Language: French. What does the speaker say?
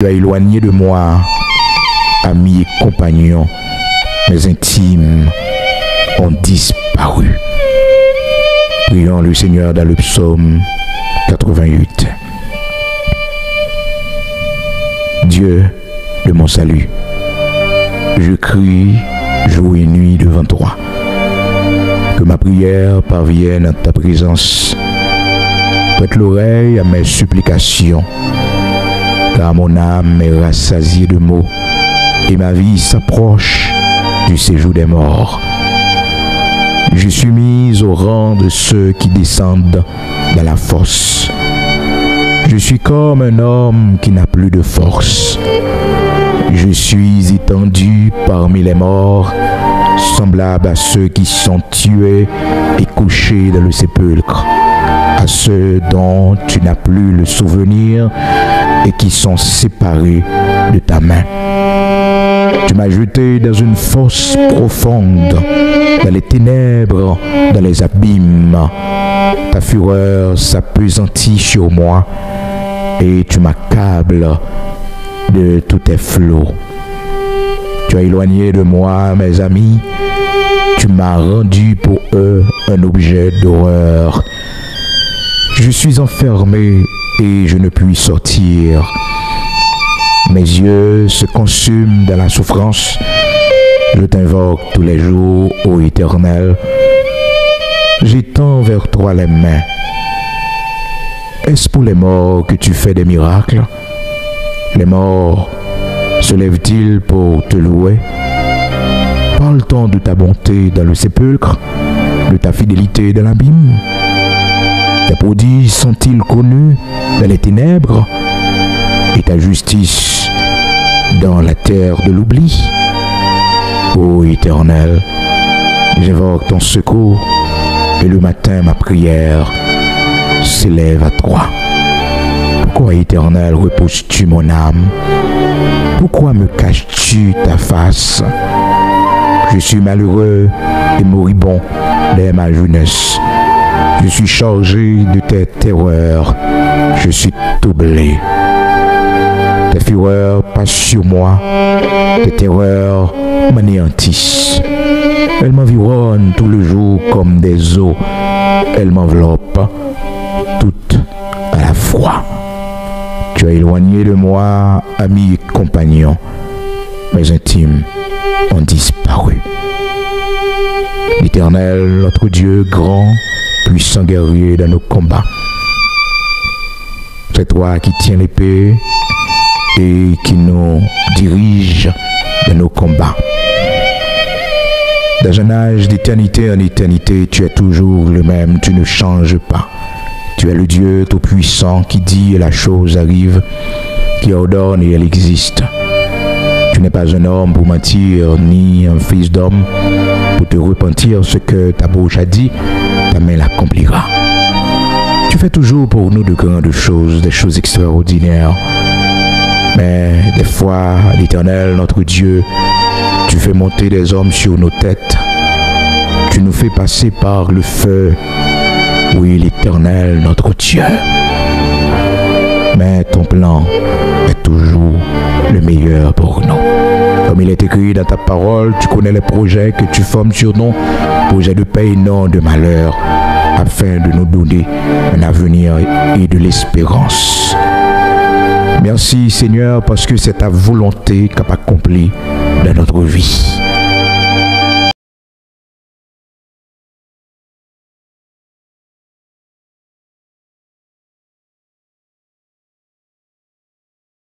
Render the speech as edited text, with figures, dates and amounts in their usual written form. Tu as éloigné de moi, amis et compagnons, mes intimes ont disparu. Prions le Seigneur dans le psaume 88. Dieu de mon salut, je crie jour et nuit devant toi. Que ma prière parvienne à ta présence. Prête l'oreille à mes supplications. Car mon âme est rassasiée de maux et ma vie s'approche du séjour des morts. Je suis mise au rang de ceux qui descendent dans la fosse. Je suis comme un homme qui n'a plus de force. Je suis étendu parmi les morts, semblable à ceux qui sont tués et couchés dans le sépulcre, à ceux dont tu n'as plus le souvenir et qui sont séparés de ta main. Tu m'as jeté dans une fosse profonde, dans les ténèbres, dans les abîmes. Ta fureur s'appesantit sur moi et tu m'accables de tous tes flots. Tu as éloigné de moi mes amis, tu m'as rendu pour eux un objet d'horreur. Je suis enfermé et je ne puis sortir. Mes yeux se consument dans la souffrance. Je t'invoque tous les jours, ô Éternel. J'étends vers toi les mains. Est-ce pour les morts que tu fais des miracles? Les morts se lèvent-ils pour te louer? Parle-t-on de ta bonté dans le sépulcre, de ta fidélité dans l'abîme? Tes prodiges sont-ils connus dans les ténèbres et ta justice dans la terre de l'oubli? Ô Éternel, j'invoque ton secours et le matin ma prière s'élève à toi. Pourquoi, Éternel, repousses-tu mon âme? Pourquoi me caches-tu ta face? Je suis malheureux et moribond dès ma jeunesse. Je suis chargé de tes terreurs, je suis troublé. Tes fureurs passent sur moi, tes terreurs m'anéantissent. Elles m'environnent tout le jour comme des eaux, elles m'enveloppent toutes à la fois. Tu as éloigné de moi, amis et compagnons, mes intimes ont disparu. L'Éternel, notre Dieu grand, puissant guerrier dans nos combats. C'est toi qui tiens l'épée et qui nous dirige dans nos combats. Dans un âge d'éternité en éternité, tu es toujours le même, tu ne changes pas. Tu es le Dieu tout-puissant qui dit et la chose arrive, qui ordonne et elle existe. Tu n'es pas un homme pour mentir, ni un fils d'homme pour te repentir. Ce que ta bouche a dit, ta main l'accomplira. Tu fais toujours pour nous de grandes choses, des choses extraordinaires. Mais des fois, l'Éternel, notre Dieu, tu fais monter des hommes sur nos têtes. Tu nous fais passer par le feu. Oui, l'Éternel, notre Dieu. Mais ton plan est toujours le meilleur pour nous. Comme il est écrit dans ta parole, tu connais les projets que tu formes sur nous, projets de paix et non de malheur, afin de nous donner un avenir et de l'espérance. Merci Seigneur, parce que c'est ta volonté qu'a accomplie dans notre vie.